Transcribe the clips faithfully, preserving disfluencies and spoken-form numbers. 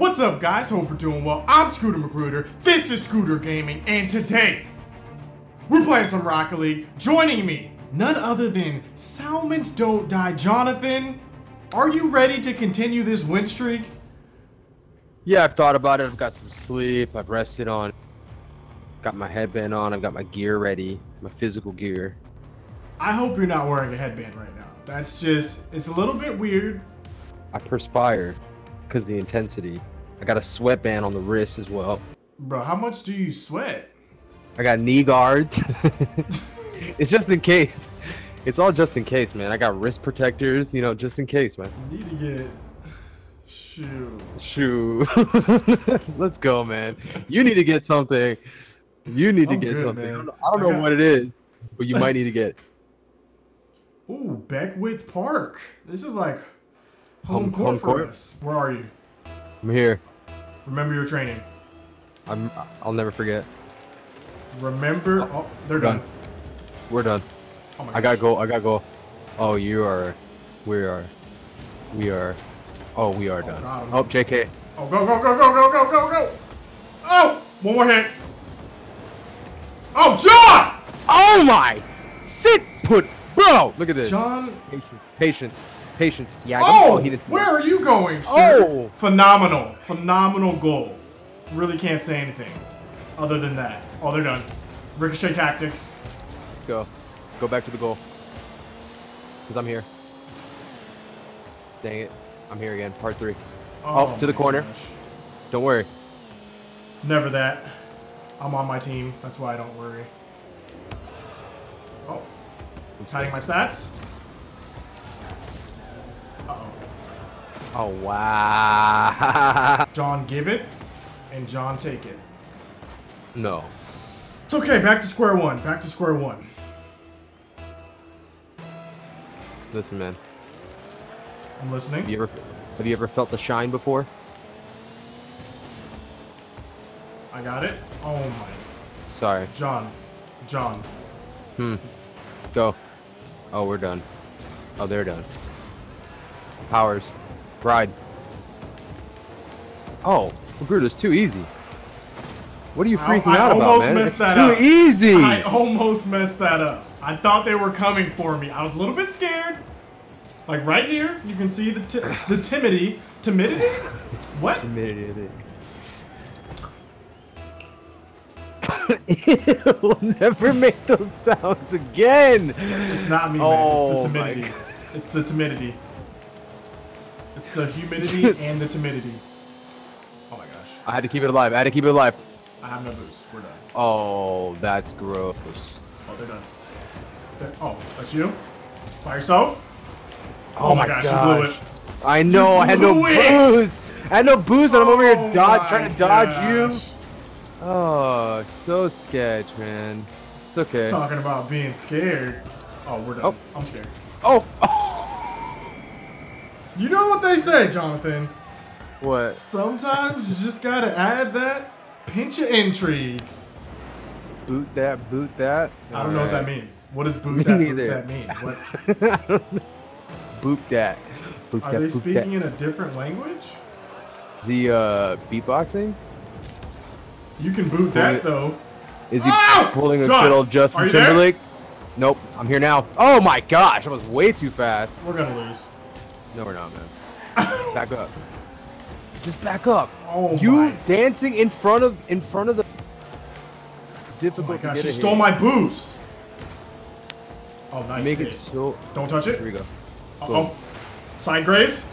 What's up, guys? Hope you're doing well. I'm Scooter Magruder, this is Scooter Gaming, and today we're playing some Rocket League. Joining me, none other than Salmon's Don't Die. Jonathan, are you ready to continue this win streak? Yeah, I've thought about it. I've got some sleep. I've rested on. Got my headband on. I've got my gear ready, my physical gear. I hope you're not wearing a headband right now. That's just, it's a little bit weird. I perspire because of the intensity. I got a sweatband on the wrist as well. Bro, how much do you sweat? I got knee guards. It's just in case. It's all just in case, man. I got wrist protectors, you know, just in case, man. You need to get shoe. Shoe. Let's go, man. You need to get something. You need I'm to get good, something. Man. I don't know, I don't I know got... what it is, but you might need to get. Ooh, Beckwith Park. This is like home, home court home for court? us. Where are you? I'm here. Remember your training. I'm. I'll never forget. Remember, oh, they're done. done. We're done. Oh my I gotta go. I gotta go. Oh, you are. We are. We are. Oh, we are oh, done. God. Oh, J K. Oh, go, go, go, go, go, go, go, go. Oh, one more hit. Oh, John! Oh my! Sit put, bro. Look at this. John. Patience. Patience. Patience. Yeah. I oh, he didn't where are you going, sir? Oh, phenomenal, phenomenal goal. Really can't say anything other than that. Oh, they're done. Ricochet tactics. Let's go. Go back to the goal. Because I'm here. Dang it. I'm here again. Part three. Oh, oh to the corner. Gosh. Don't worry. Never that. I'm on my team. That's why I don't worry. Oh. I'm hiding my stats. Uh-oh. Oh, wow. John giveth and John taketh. No. It's okay, back to square one. Back to square one. Listen, man. I'm listening. Have you ever, have you ever felt the shine before? I got it. Oh my. Sorry. John. John. Hmm. Go. Oh, we're done. Oh, they're done. Powers. Bride. Oh, Magruder's too easy. What are you freaking I, I out about, man? Messed it's that too up. easy. I almost messed that up. I thought they were coming for me. I was a little bit scared. Like right here, you can see the t the timidity, timidity. What? Timidity. We'll never make those sounds again. It's not me, oh, man. It's the timidity. It's the timidity. It's the humidity and the timidity. Oh my gosh. I had to keep it alive. I had to keep it alive. I have no boost. We're done. Oh, that's gross. Oh, they're done. They're, oh, that's you? By yourself? Oh, oh my gosh, gosh, you blew it. I know, I had no booze. I had no booze, and I'm over here dodge, trying to dodge gosh. you. Oh, so sketch, man. It's okay. Talking about being scared. Oh, we're done. Oh. I'm scared. Oh. oh. You know what they say, Jonathan. What? Sometimes you just got to add that. Pinch of intrigue. Boot that, boot that. I don't All know right. what that means. What does boot Me that, boot that mean? What? I don't know. Boot that. Boot Are that, they boot speaking that. in a different language? The uh, beatboxing? You can boot that it. though. Is he ah! pulling a John, good old Justin Timberlake? There? Nope, I'm here now. Oh my gosh, that was way too fast. We're gonna lose. No, we're not, man. Back up. Just back up. Oh you my. dancing in front of in front of the difficult. Oh my gosh, to get she stole hit. my boost. Oh nice. Make hit. It so Don't touch it. Here we go. Uh oh. Side grace.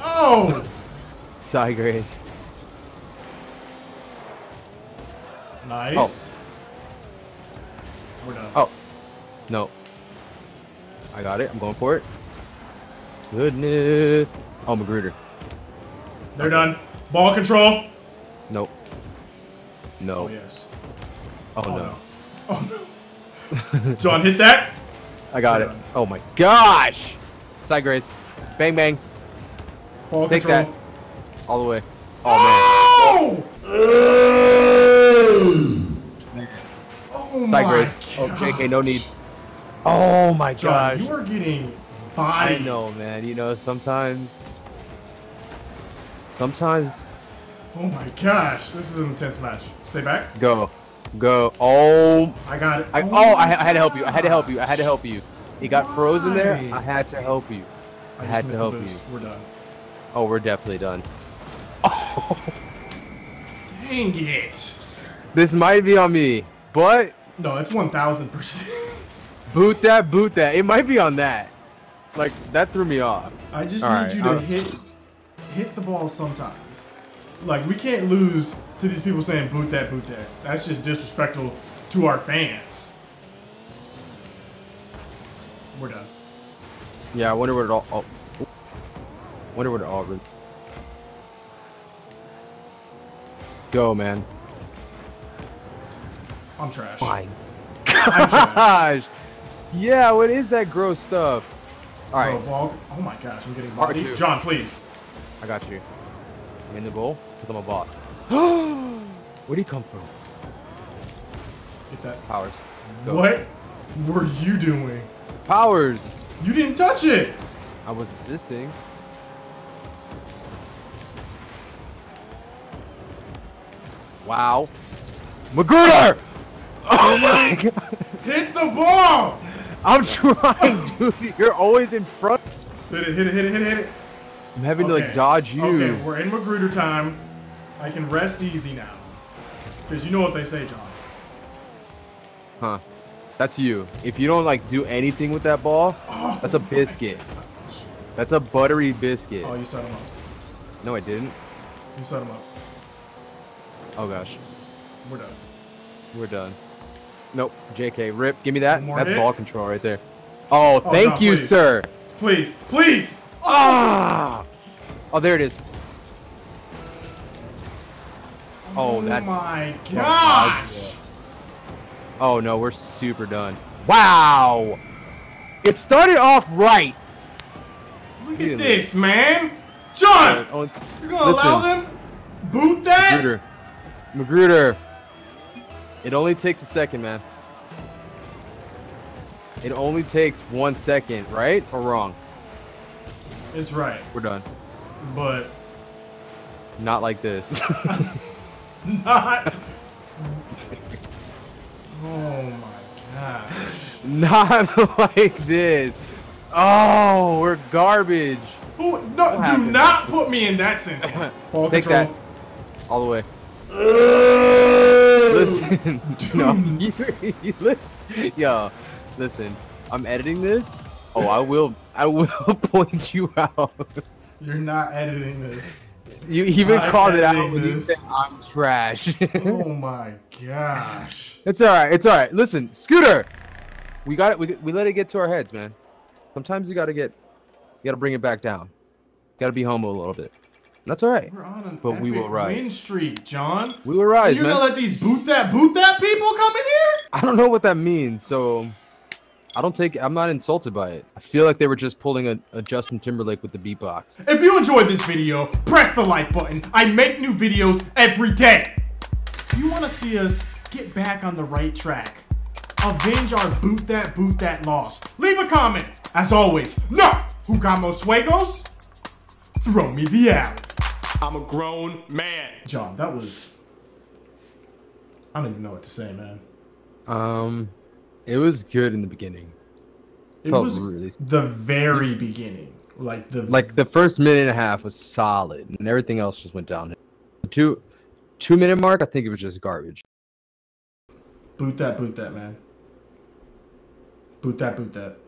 Oh. Side grace. Nice. Oh. We're done. Oh. No. I got it. I'm going for it. Goodness. Oh, Magruder. They're done. Ball control. Nope. No. Oh, yes. Oh, oh no. no. Oh no. John, hit that. I got We're it. Done. Oh my gosh. Side grace. Bang, bang. Ball Take control. that. All the way. Oh, oh! man. Oh, Side grace. Gosh. Oh, J K, no need. Oh my god. You are getting bodied. I know, man. You know, sometimes... Sometimes Oh my gosh, this is an intense match. Stay back. Go. Go. Oh. I got it. I, oh, oh I, I had to help you. I had to help you. I had to help you. He got Why? frozen there. I had to help you. I, I had to help you. We're done. Oh, we're definitely done. Oh. Dang it. This might be on me, but. No, it's one thousand percent. Boot that, boot that. It might be on that. Like, that threw me off. I just All need right, you to I'm... hit hit the ball sometimes. Like, we can't lose to these people saying boot that, boot that. That's just disrespectful to our fans. We're done. Yeah, I wonder what it all... all wonder what it all... Go, man. I'm trash. Fine. I'm trash. Yeah, what is that gross stuff? All right. Oh, oh my gosh, I'm getting ball. John, please. I got you. I'm in the goal because I'm a boss. Where'd he come from? Get that. Powers. Go. What were you doing? Powers. You didn't touch it. I was assisting. Wow. Magruder! Oh my god. Hit the ball! I'm trying, dude. You're always in front. Hit it, hit it, hit it, hit it, hit it. I'm having okay. to like dodge you. Okay, we're in Magruder time. I can rest easy now. Because you know what they say, John. Huh. That's you. If you don't like do anything with that ball, oh, that's a biscuit. That's a buttery biscuit. Oh, you set him up. No, I didn't. You set him up. Oh gosh. We're done. We're done. Nope. J K. Rip. Give me that. More That's hit. ball control right there. Oh, oh thank no, you, please. sir. Please. Please. Ah. Oh, there it is. Oh, oh that. My oh my gosh. Oh, no. We're super done. Wow. It started off right. Look at this, man. John. Oh, you're going to allow them? Boot that? Magruder. Magruder. It only takes a second, man. It only takes one second, right? Or wrong? It's right. We're done. But... Not like this. Not... Oh my gosh. Not like this. Oh, we're garbage. Who, no, do happened? not put me in that sentence. Ball Take control. that. All the way. Listen, no, you, you listen, yo, listen, I'm editing this. Oh, I will, I will point you out. You're not editing this. You even not called it out when you said I'm trash. Oh my gosh. It's all right. It's all right. Listen, Scooter, we got it. We, we let it get to our heads, man. Sometimes you got to get, you got to bring it back down. Got to be humble a little bit. That's all right. We're on an but epic we will rise. Win streak, John. We will rise, You're man. You're gonna let these boot that, boot that people come in here? I don't know what that means, so I don't take. I'm not insulted by it. I feel like they were just pulling a, a Justin Timberlake with the beatbox. If you enjoyed this video, press the like button. I make new videos every day. If you want to see us get back on the right track, avenge our boot that, boot that loss, leave a comment. As always, no. Who got most suegos? Throw me the alley. I'm a grown man. John, that was... I don't even know what to say, man. Um, it was good in the beginning. It Felt was really... the very beginning. Like the like the first minute and a half was solid, and everything else just went downhill. The two, two minute mark, I think it was just garbage. Boot that, boot that, man. Boot that, boot that.